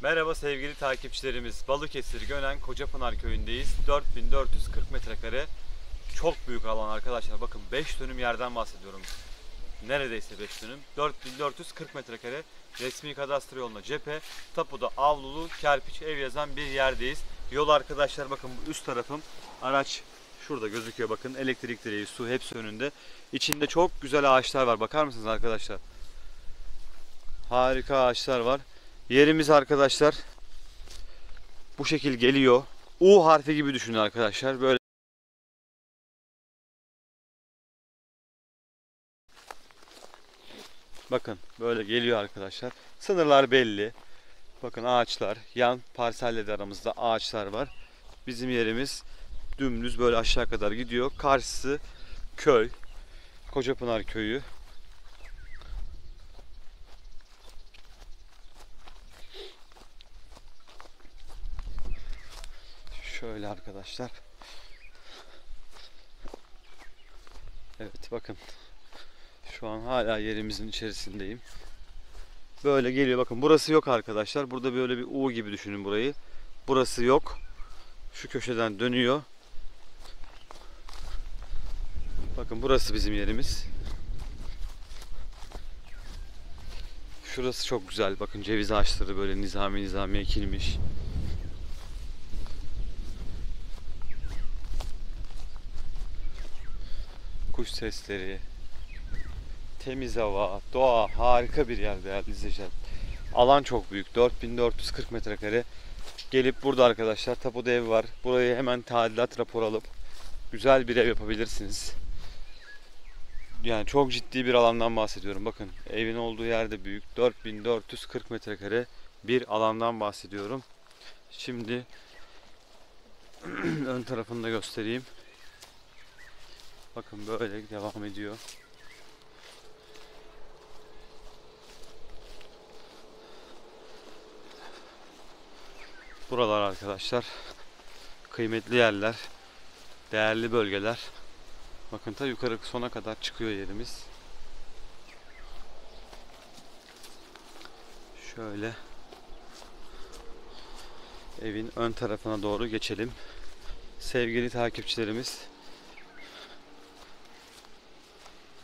Merhaba sevgili takipçilerimiz. Balıkesir, Gönen, Kocapınar köyündeyiz. 4440 metrekare. Çok büyük alan arkadaşlar. Bakın 5 dönüm yerden bahsediyorum. Neredeyse 5 dönüm. 4440 metrekare. Resmi kadastro yoluna cephe. Tapuda avlulu, kerpiç ev yazan bir yerdeyiz. Yol arkadaşlar bakın bu üst tarafım. Araç şurada gözüküyor bakın. Elektrik direği, su hepsi önünde. İçinde çok güzel ağaçlar var. Bakar mısınız arkadaşlar? Harika ağaçlar var. Yerimiz arkadaşlar bu şekil geliyor. U harfi gibi düşünün arkadaşlar. Böyle bakın böyle geliyor arkadaşlar. Sınırlar belli. Bakın ağaçlar. Yan parselle de aramızda ağaçlar var. Bizim yerimiz dümdüz böyle aşağı kadar gidiyor. Karşısı köy. Kocapınar köyü. Şöyle arkadaşlar. Evet bakın. Şu an hala yerimizin içerisindeyim. Böyle geliyor bakın. Burası yok arkadaşlar. Burada böyle bir U gibi düşünün burayı. Burası yok. Şu köşeden dönüyor. Bakın burası bizim yerimiz. Şurası çok güzel. Bakın ceviz ağaçları böyle nizami ekilmiş. Kuş sesleri, temiz hava, doğa, harika bir yer değerli izleyiciler. Alan çok büyük, 4440 metrekare. Gelip burada arkadaşlar tapuda ev var. Burayı hemen tadilat raporu alıp güzel bir ev yapabilirsiniz. Yani çok ciddi bir alandan bahsediyorum. Bakın evin olduğu yerde büyük, 4440 metrekare bir alandan bahsediyorum. Şimdi ön tarafını da göstereyim. Bakın böyle devam ediyor. Buralar arkadaşlar kıymetli yerler, değerli bölgeler. Bakın ta yukarı sona kadar çıkıyor yerimiz. Şöyle evin ön tarafına doğru geçelim. Sevgili takipçilerimiz,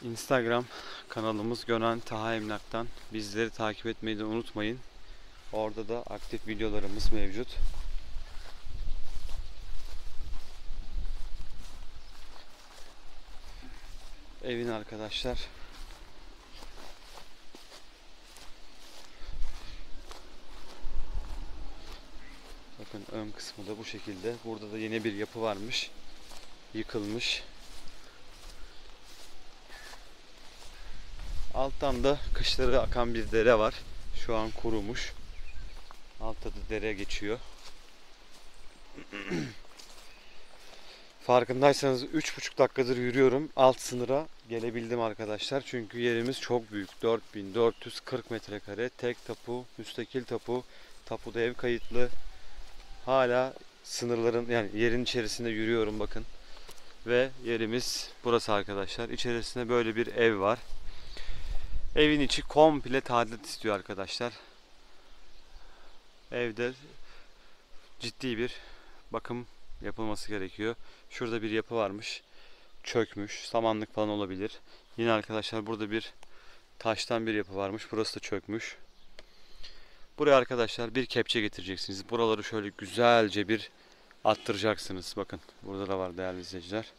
Instagram kanalımız Gönen Taha Emlak'tan bizleri takip etmeyi de unutmayın. Orada da aktif videolarımız mevcut. Evin arkadaşlar bakın ön kısmı da bu şekilde. Burada da yeni bir yapı varmış. Yıkılmış. Alttan da kışları akan bir dere var. Şu an kurumuş. Altta da dere geçiyor. Farkındaysanız 3,5 dakikadır yürüyorum. Alt sınıra gelebildim arkadaşlar. Çünkü yerimiz çok büyük. 4440 metrekare. Tek tapu, müstakil tapu. Tapuda ev kayıtlı. Hala sınırların yani yerin içerisinde yürüyorum bakın. Ve yerimiz burası arkadaşlar. İçerisinde böyle bir ev var. Evin içi komple tadilat istiyor arkadaşlar. Evde ciddi bir bakım yapılması gerekiyor. Şurada bir yapı varmış. Çökmüş. Samanlık falan olabilir. Yine arkadaşlar burada bir taştan bir yapı varmış. Burası da çökmüş. Buraya arkadaşlar bir kepçe getireceksiniz. Buraları şöyle güzelce bir attıracaksınız. Bakın burada da var değerli izleyiciler.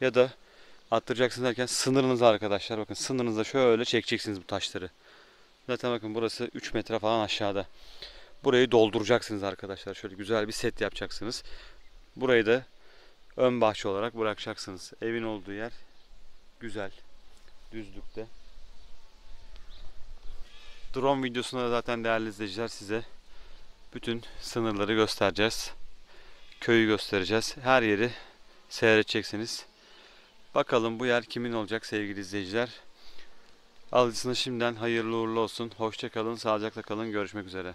Ya da attıracaksınız derken sınırınızı arkadaşlar bakın sınırınızda şöyle çekeceksiniz bu taşları. Zaten bakın burası 3 metre falan aşağıda. Burayı dolduracaksınız arkadaşlar. Şöyle güzel bir set yapacaksınız. Burayı da ön bahçe olarak bırakacaksınız. Evin olduğu yer güzel. Düzlükte. Drone videosunda zaten değerli izleyiciler size bütün sınırları göstereceğiz. Köyü göstereceğiz. Her yeri seyredeceksiniz. Bakalım bu yer kimin olacak sevgili izleyiciler. Alıcısına şimdiden hayırlı uğurlu olsun. Hoşça kalın, sağlıcakla kalın. Görüşmek üzere.